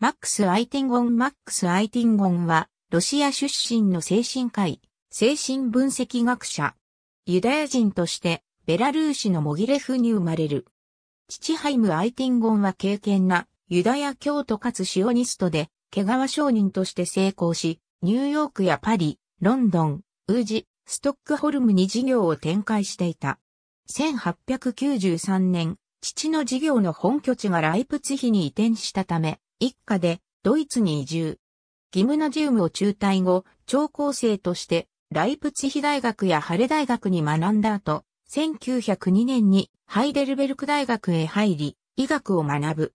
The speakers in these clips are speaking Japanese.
マックス・アイティンゴン。マックス・アイティンゴンは、ロシア出身の精神科医、精神分析学者。ユダヤ人として、ベラルーシのモギレフに生まれる。父ハイム・アイティンゴンは敬虔な、ユダヤ教徒かつシオニストで、毛皮商人として成功し、ニューヨークやパリ、ロンドン、ウージ、ストックホルムに事業を展開していた。1893年、父の事業の本拠地がライプツィヒに移転したため、一家でドイツに移住。ギムナジウムを中退後、聴講生としてライプツィヒ大学やハレ大学に学んだ後、1902年にハイデルベルク大学へ入り、医学を学ぶ。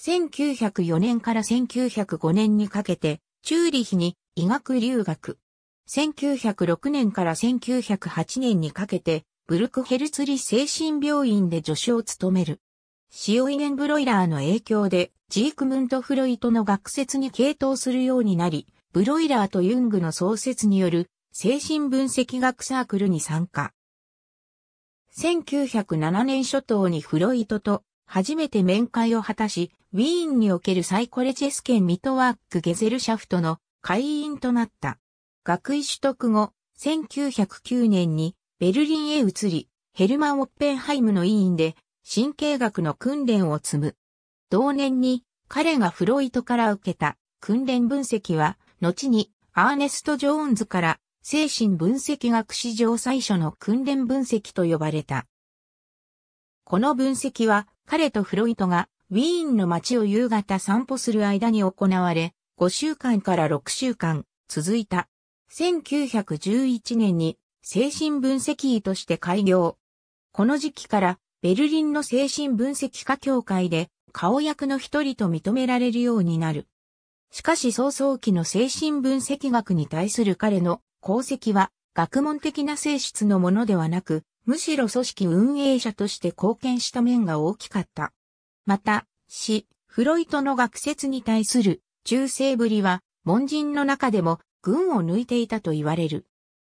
1904年から1905年にかけて、チューリヒに医学留学。1906年から1908年にかけて、ブルクヘルツリ精神病院で助手を務める。シオイゲン・ブロイラーの影響で、ジークムント・フロイトの学説に傾倒するようになり、ブロイラーとユングの創設による精神分析学サークルに参加。1907年初頭にフロイトと初めて面会を果たし、ウィーンにおけるPsychologische Mittwoch-Gesellschaftの会員となった。学位取得後、1909年にベルリンへ移り、ヘルマン・オッペンハイムの委員で神経学の訓練を積む。同年に彼がフロイトから受けた訓練分析は、後にアーネスト・ジョーンズから精神分析学史上最初の訓練分析と呼ばれた。この分析は彼とフロイトがウィーンの街を夕方散歩する間に行われ、5週間から6週間続いた。1911年に精神分析医として開業。この時期からベルリンの精神分析家協会で顔役の一人と認められるようになる。しかし早々期の精神分析学に対する彼の功績は学問的な性質のものではなく、むしろ組織運営者として貢献した面が大きかった。また、フロイトの学説に対する忠誠ぶりは門人の中でも群を抜いていたと言われる。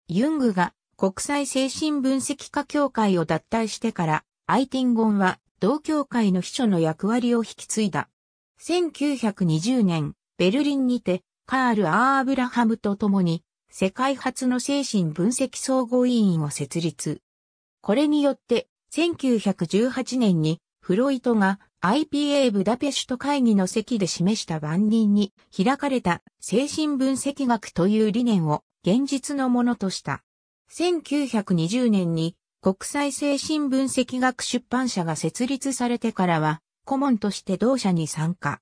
ユングが国際精神分析家協会を脱退してから、アイティンゴンは同協会の秘書の役割を引き継いだ。1920年、ベルリンにて、カール・アーブラハムと共に、世界初の精神分析総合委員を設立。これによって、1918年に、フロイトが IPA ブダペシュト会議の席で示した晩人に開かれた精神分析学という理念を現実のものとした。1920年に国際精神分析学出版社が設立されてからは顧問として同社に参加。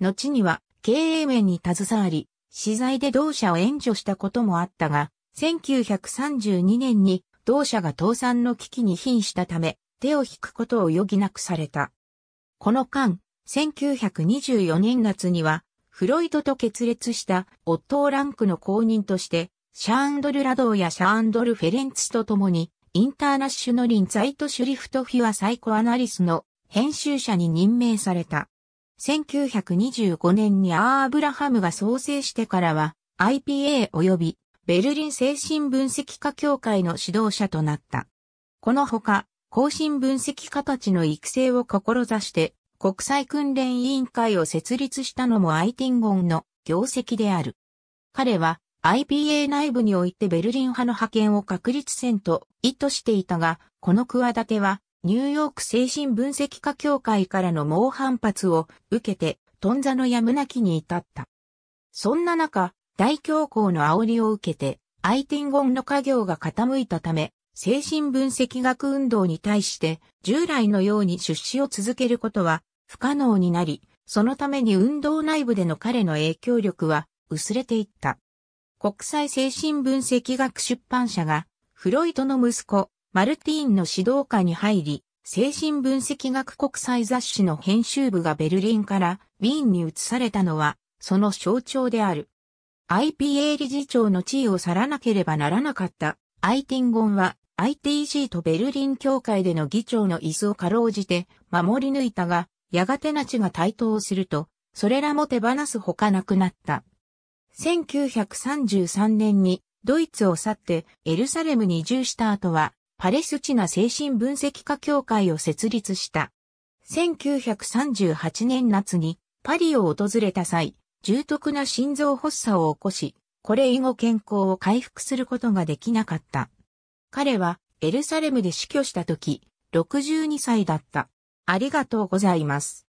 後には経営面に携わり、私財で同社を援助したこともあったが、1932年に同社が倒産の危機に瀕したため、手を引くことを余儀なくされた。この間、1924年夏には、フロイトと決裂したオットー・ランクの後任として、シャーンドル・ラドーやシャーンドル・フェレンツと共に、インターナッシュノリン・ツァイト・シュリフト・フィア・サイコアナリスの編集者に任命された。1925年にアーブラハムが創成してからは、IPA 及びベルリン精神分析家協会の指導者となった。このほか、後進分析家たちの育成を志して国際訓練委員会を設立したのもアイティンゴンの業績である。彼は IPA 内部においてベルリン派の派遣を確立せんと意図していたが、この企てはニューヨーク精神分析家協会からの猛反発を受けて頓挫のやむなきに至った。そんな中、大恐慌の煽りを受けてアイティンゴンの家業が傾いたため、精神分析学運動に対して従来のように出資を続けることは不可能になり、そのために運動内部での彼の影響力は薄れていった。国際精神分析学出版社がフロイトの息子マルティーンの指導下に入り、精神分析学国際雑誌の編集部がベルリンからウィーンに移されたのはその象徴である。IPA 理事長の地位を去らなければならなかったアイティンゴンは、ITC とベルリン協会での議長の椅子をかろうじて守り抜いたが、やがてナチが台頭すると、それらも手放すほかなくなった。1933年にドイツを去ってエルサレムに移住した後は、パレスチナ精神分析家協会を設立した。1938年夏にパリを訪れた際、重篤な心臓発作を起こし、これ以後健康を回復することができなかった。彼はエルサレムで死去した時、62歳だった。ありがとうございます。